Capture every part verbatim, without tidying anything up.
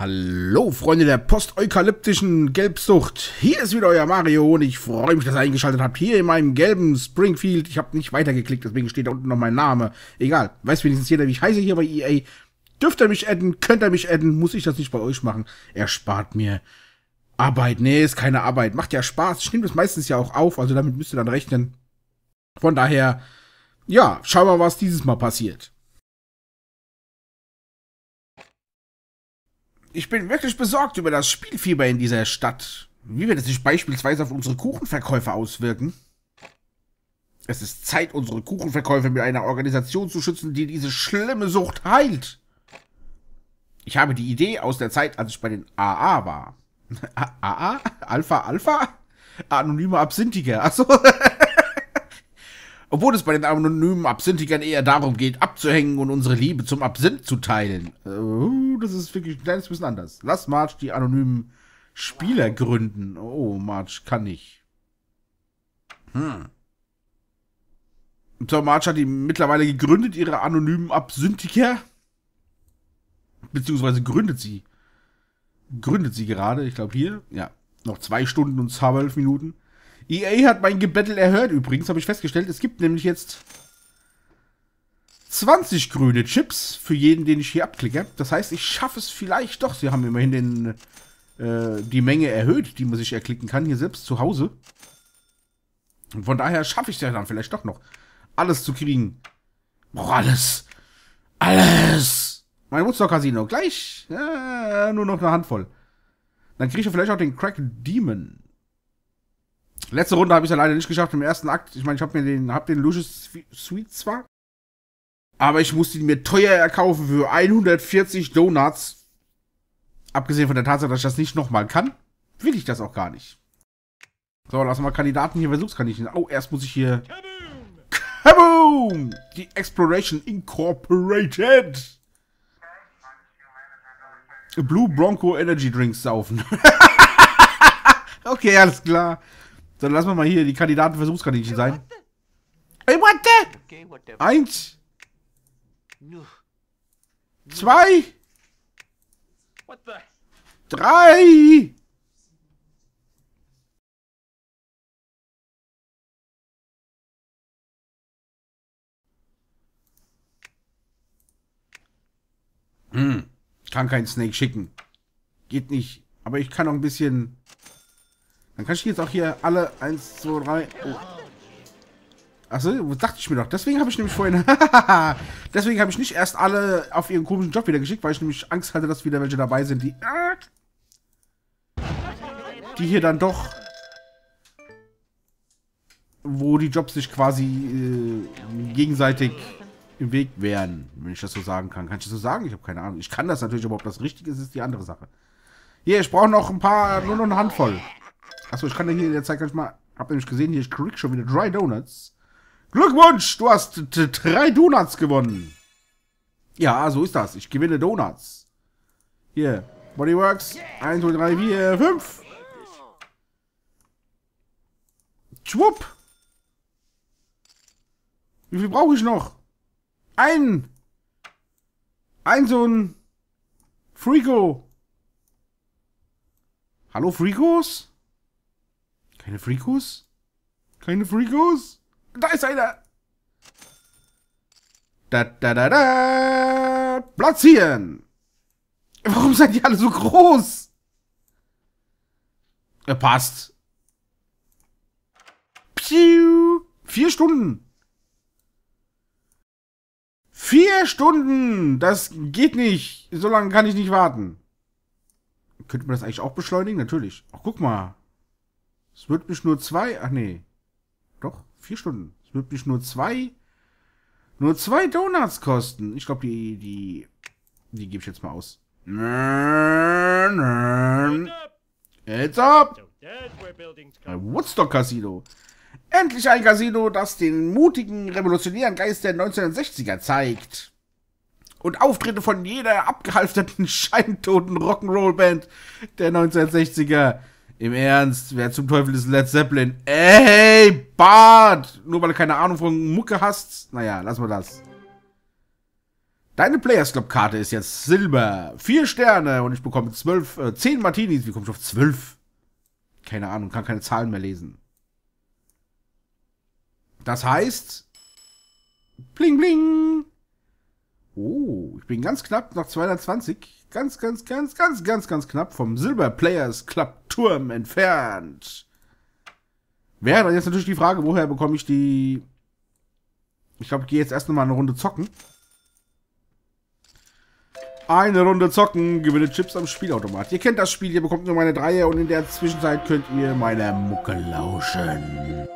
Hallo Freunde der post-eukalyptischen Gelbsucht, hier ist wieder euer Mario und ich freue mich, dass ihr eingeschaltet habt, hier in meinem gelben Springfield. Ich habe nicht weitergeklickt, deswegen steht da unten noch mein Name. Egal, weiß wenigstens jeder, wie ich heiße hier bei E A. Dürft ihr mich adden, könnt ihr mich adden, muss ich das nicht bei euch machen. Erspart mir Arbeit, nee, ist keine Arbeit, macht ja Spaß, stimmt das meistens ja auch auf, also damit müsst ihr dann rechnen. Von daher, ja, schauen wir mal, was dieses Mal passiert. Ich bin wirklich besorgt über das Spielfieber in dieser Stadt. Wie wird es sich beispielsweise auf unsere Kuchenverkäufe auswirken? Es ist Zeit, unsere Kuchenverkäufe mit einer Organisation zu schützen, die diese schlimme Sucht heilt. Ich habe die Idee aus der Zeit, als ich bei den A A war. A A? Alpha Alpha? Anonyme Absintiker. Achso. Obwohl es bei den anonymen Absinthikern eher darum geht, abzuhängen und unsere Liebe zum Absinth zu teilen. Oh, das ist wirklich ein kleines bisschen anders. Lass Marge die anonymen Spieler gründen. Oh, Marge kann nicht. Hm. So, Marge hat die mittlerweile gegründet, ihre anonymen Absinthiker. Beziehungsweise gründet sie. Gründet sie gerade, ich glaube hier. Ja, noch zwei Stunden und zwölf Minuten. E A hat mein Gebettel erhört übrigens, habe ich festgestellt. Es gibt nämlich jetzt zwanzig grüne Chips für jeden, den ich hier abklicke. Das heißt, ich schaffe es vielleicht doch. Sie haben immerhin den, äh, die Menge erhöht, die man sich erklicken kann, hier selbst zu Hause. Und von daher schaffe ich es ja dann vielleicht doch noch, alles zu kriegen. Boah, alles. Alles. Mein Woodstock Casino. Gleich. Äh, nur noch eine Handvoll. Dann kriege ich vielleicht auch den Crack Demon. Letzte Runde habe ich es ja leider nicht geschafft im ersten Akt. Ich meine, ich habe mir den, hab den Lucius Sweet zwar, aber ich musste ihn mir teuer erkaufen für hundertvierzig Donuts. Abgesehen von der Tatsache, dass ich das nicht nochmal kann, will ich das auch gar nicht. So, lassen wir Kandidaten hier, Versuchskaninchen. Oh, erst muss ich hier... Kaboom! Die Exploration Incorporated! Blue Bronco Energy Drinks saufen. Okay, alles klar. Dann lassen wir mal hier die Kandidaten Versuchskaninchen sein. Hey, what the? Okay, eins. No. No. Zwei. What the? Drei. Hm. Ich kann keinen Snake schicken. Geht nicht. Aber ich kann noch ein bisschen... Dann kann ich jetzt auch hier alle eins, zwei, drei... Oh. Achso, dachte ich mir doch. Deswegen habe ich nämlich vorhin... Deswegen habe ich nicht erst alle auf ihren komischen Job wieder geschickt, weil ich nämlich Angst hatte, dass wieder welche dabei sind, die... Die hier dann doch... Wo die Jobs sich quasi äh, gegenseitig im Weg wären, wenn ich das so sagen kann. Kann ich das so sagen? Ich habe keine Ahnung. Ich kann das natürlich, aber ob das richtig ist, ist die andere Sache. Hier, ich brauche noch ein paar... Nur noch eine Handvoll. Achso, ich kann ja hier in der Zeit gar nicht mal... Hab nämlich gesehen, hier, ich krieg schon wieder drei Donuts. Glückwunsch, du hast drei Donuts gewonnen. Ja, so ist das. Ich gewinne Donuts. Hier, Bodyworks. eins, zwei, drei, vier, fünf. Schwupp. Wie viel brauche ich noch? Ein. Ein so ein... Frigo. Hallo, Frigos? Keine Frigos? Keine Frigos? Da ist einer! Da, da, da, da! Platzieren! Warum seid ihr alle so groß? Er passt. Piu! Vier Stunden! Vier Stunden! Das geht nicht! So lange kann ich nicht warten. Könnte man das eigentlich auch beschleunigen? Natürlich. Ach, guck mal. Es wird mich nur zwei... Ach nee. Doch, vier Stunden. Es wird mich nur zwei... Nur zwei Donuts kosten. Ich glaube, die... Die, die gebe ich jetzt mal aus. It's up! Woodstock Casino. Endlich ein Casino, das den mutigen, revolutionären Geist der neunzehnhundertsechziger zeigt. Und Auftritte von jeder abgehalfterten, scheintoten Rock'n'Roll-Band der neunzehnhundertsechziger. Im Ernst, wer zum Teufel ist Led Zeppelin? Ey, Bart! Nur weil du keine Ahnung von Mucke hast? Naja, lassen wir das. Deine Players Club Karte ist jetzt Silber. Vier Sterne und ich bekomme zwölf, äh, zehn Martinis. Wie komme ich auf zwölf? Keine Ahnung, kann keine Zahlen mehr lesen. Das heißt... Bling, bling. Oh, ich bin ganz knapp nach zweihundertzwanzig. Ganz, ganz, ganz, ganz, ganz, ganz knapp vom Silber Players Club Turm entfernt. Wäre dann jetzt natürlich die Frage, woher bekomme ich die... Ich glaube, ich gehe jetzt erst nochmal eine Runde zocken. Eine Runde zocken, gewinne Chips am Spielautomat. Ihr kennt das Spiel, ihr bekommt nur meine Dreier und in der Zwischenzeit könnt ihr meiner Mucke lauschen.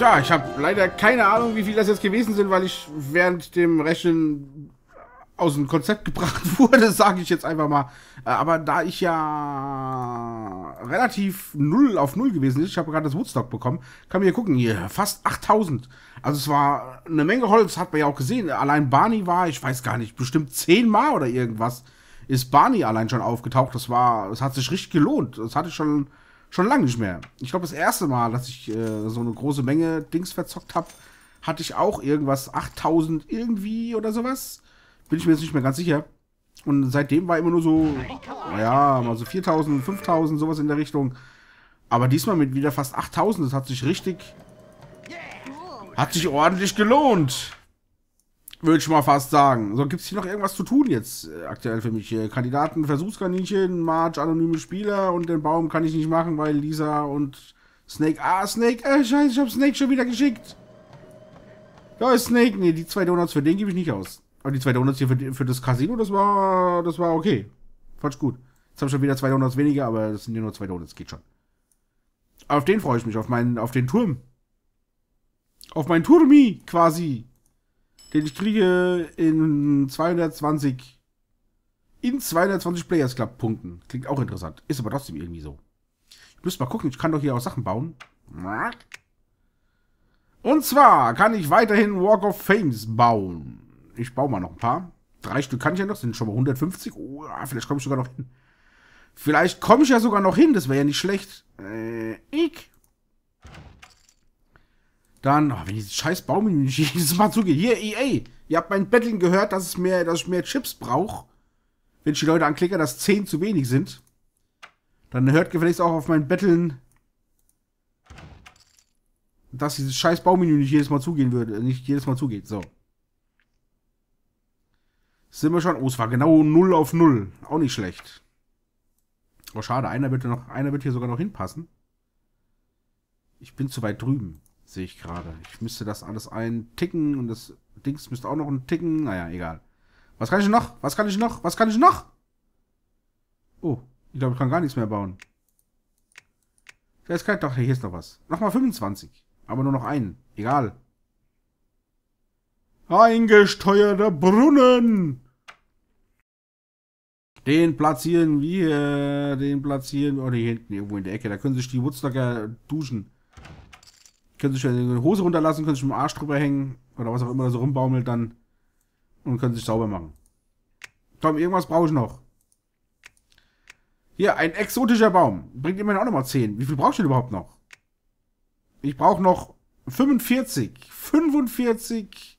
Ja, ich habe leider keine Ahnung, wie viel das jetzt gewesen sind, weil ich während dem Rechnen aus dem Konzept gebracht wurde, sage ich jetzt einfach mal. Aber da ich ja relativ null auf null gewesen bin, ich habe gerade das Woodstock bekommen, kann man hier gucken, hier fast achttausend. Also es war eine Menge Holz, hat man ja auch gesehen. Allein Barney war, ich weiß gar nicht, bestimmt zehnmal oder irgendwas, ist Barney allein schon aufgetaucht. Das war, das hat sich richtig gelohnt. Das hatte ich schon... Schon lange nicht mehr. Ich glaube, das erste Mal, dass ich äh, so eine große Menge Dings verzockt habe, hatte ich auch irgendwas, achttausend irgendwie oder sowas. Bin ich mir jetzt nicht mehr ganz sicher. Und seitdem war immer nur so, naja, mal so viertausend, fünftausend, sowas in der Richtung. Aber diesmal mit wieder fast achttausend, das hat sich richtig, hat sich ordentlich gelohnt. Würde ich mal fast sagen. So, gibt es hier noch irgendwas zu tun jetzt äh, aktuell für mich? Äh, Kandidaten, Versuchskaninchen, Marge, anonyme Spieler und den Baum kann ich nicht machen, weil Lisa und Snake. Ah, Snake. Äh, scheiße, ich hab Snake schon wieder geschickt. Da ist Snake. Nee, die zwei Donuts für den gebe ich nicht aus. Aber die zwei Donuts hier für, für das Casino, das war, das war okay. Fand's gut. Jetzt habe ich schon wieder zwei Donuts weniger, aber das sind ja nur zwei Donuts. Geht schon. Auf den freue ich mich. Auf meinen, auf den Turm. Auf meinen Turmi, quasi. Den ich kriege in zweihundertzwanzig... In zweihundertzwanzig Players Club Punkten. Klingt auch interessant. Ist aber trotzdem irgendwie so. Ich müsste mal gucken. Ich kann doch hier auch Sachen bauen. Und zwar kann ich weiterhin Walk of Fames bauen. Ich baue mal noch ein paar. Drei Stück kann ich ja noch. Sind schon mal hundertfünfzig. Oh, vielleicht komme ich sogar noch hin. Vielleicht komme ich ja sogar noch hin. Das wäre ja nicht schlecht. Äh, ich. Dann, oh, wenn dieses scheiß Baum nicht jedes Mal zugeht. Hier, E A. Ihr habt mein Betteln gehört, dass, es mehr, dass ich mehr Chips brauche. Wenn ich die Leute anklicke, dass zehn zu wenig sind, dann hört gefälligst auch auf mein Betteln, dass dieses scheiß Baumenü nicht jedes Mal zugehen würde, nicht jedes Mal zugeht. So. Sind wir schon? Oh, es war genau null auf null. Auch nicht schlecht. Oh, schade. Einer wird, noch, einer wird hier sogar noch hinpassen. Ich bin zu weit drüben, sehe ich gerade. Ich müsste das alles einticken und das Dings müsste auch noch ein Ticken. Naja, egal. Was kann ich noch? Was kann ich noch? Was kann ich noch? Oh, ich glaube, ich kann gar nichts mehr bauen. Da ist kein... Doch, hier ist noch was. Nochmal fünfundzwanzig. Aber nur noch einen. Egal. Eingesteuerter Brunnen. Den platzieren wir. Den platzieren wir. Oh, hier hinten irgendwo in der Ecke. Da können sich die Woodstocker duschen. Können sich eine Hose runterlassen, können sich mit dem Arsch drüber hängen. Oder was auch immer da so rumbaumelt dann. Und können sich sauber machen. Komm, irgendwas brauche ich noch. Hier, ein exotischer Baum. Bringt immerhin auch nochmal zehn. Wie viel brauche ich denn überhaupt noch? Ich brauche noch fünfundvierzig. fünfundvierzig.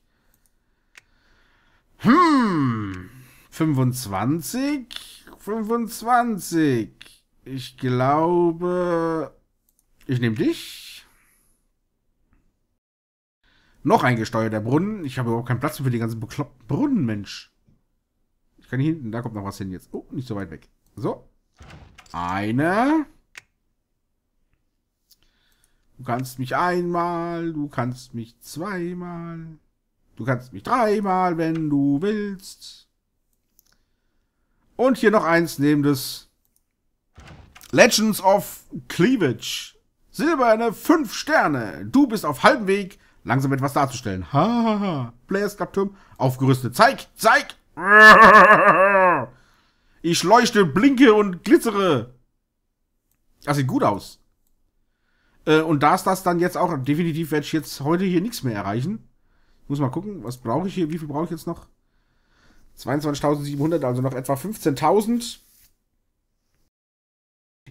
Hm. fünfundzwanzig. fünfundzwanzig. Ich glaube... Ich nehme dich. Noch ein gesteuerter Brunnen. Ich habe überhaupt keinen Platz für die ganzen bekloppten Brunnen, Mensch. Ich kann hier hinten, da kommt noch was hin jetzt. Oh, nicht so weit weg. So. Eine. Du kannst mich einmal, du kannst mich zweimal. Du kannst mich dreimal, wenn du willst. Und hier noch eins neben das Legends of Cleavage. Silberne fünf Sterne. Du bist auf halbem Weg, langsam etwas darzustellen. Hahaha. Ha, ha. Players Club Turm. Aufgerüstet. Zeig! Zeig! Ich leuchte, blinke und glitzere. Das sieht gut aus. Äh, und da ist das dann jetzt auch... Definitiv werde ich jetzt heute hier nichts mehr erreichen. Ich muss mal gucken, was brauche ich hier? Wie viel brauche ich jetzt noch? zweiundzwanzigtausendsiebenhundert, also noch etwa fünfzehntausend.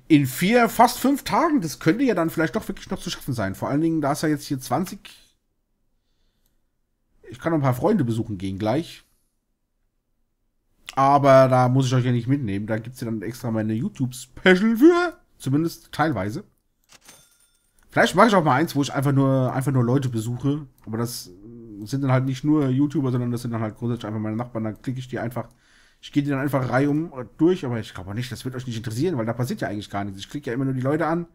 In vier, fast fünf Tagen. Das könnte ja dann vielleicht doch wirklich noch zu schaffen sein. Vor allen Dingen, da ist ja jetzt hier zwanzig... Ich kann noch ein paar Freunde besuchen gehen gleich. Aber da muss ich euch ja nicht mitnehmen. Da gibt es ja dann extra meine YouTube-Special für. Zumindest teilweise. Vielleicht mache ich auch mal eins, wo ich einfach nur, einfach nur Leute besuche. Aber das sind dann halt nicht nur YouTuber, sondern das sind dann halt grundsätzlich einfach meine Nachbarn. Dann klicke ich die einfach. Ich gehe die dann einfach reihum durch. Aber ich glaube nicht, das wird euch nicht interessieren, weil da passiert ja eigentlich gar nichts. Ich klicke ja immer nur die Leute an.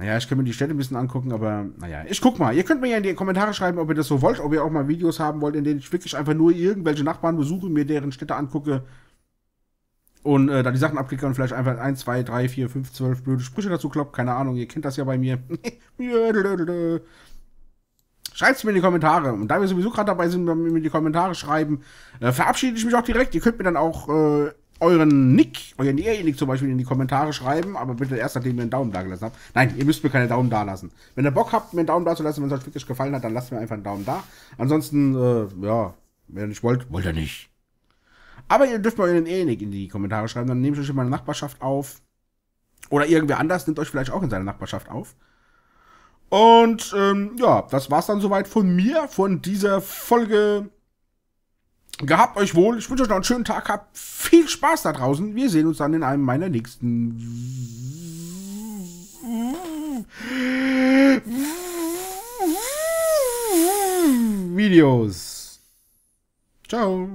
Naja, ich kann mir die Städte ein bisschen angucken, aber naja, ich guck mal. Ihr könnt mir ja in die Kommentare schreiben, ob ihr das so wollt, ob ihr auch mal Videos haben wollt, in denen ich wirklich einfach nur irgendwelche Nachbarn besuche, mir deren Städte angucke und äh, da die Sachen abklicke und vielleicht einfach eins, zwei, drei, vier, fünf, zwölf blöde Sprüche dazu klopp. Keine Ahnung, ihr kennt das ja bei mir. Schreibt's mir in die Kommentare. Und da wir sowieso gerade dabei sind, wenn wir mir die Kommentare schreiben, äh, verabschiede ich mich auch direkt. Ihr könnt mir dann auch äh, euren Nick, euren E A-Nick zum Beispiel in die Kommentare schreiben, aber bitte erst, nachdem ihr einen Daumen da gelassen habt. Nein, ihr müsst mir keine Daumen da lassen. Wenn ihr Bock habt, mir einen Daumen da zu lassen, wenn es euch wirklich gefallen hat, dann lasst mir einfach einen Daumen da. Ansonsten, äh, ja, wenn ihr nicht wollt, wollt ihr nicht. Aber ihr dürft mal euren E A-Nick in die Kommentare schreiben, dann nehme ich euch in meine Nachbarschaft auf. Oder irgendwer anders nimmt euch vielleicht auch in seine Nachbarschaft auf. Und, ähm, ja, das war's dann soweit von mir, von dieser Folge. Gehabt euch wohl. Ich wünsche euch noch einen schönen Tag. Habt viel Spaß da draußen. Wir sehen uns dann in einem meiner nächsten Videos. Ciao.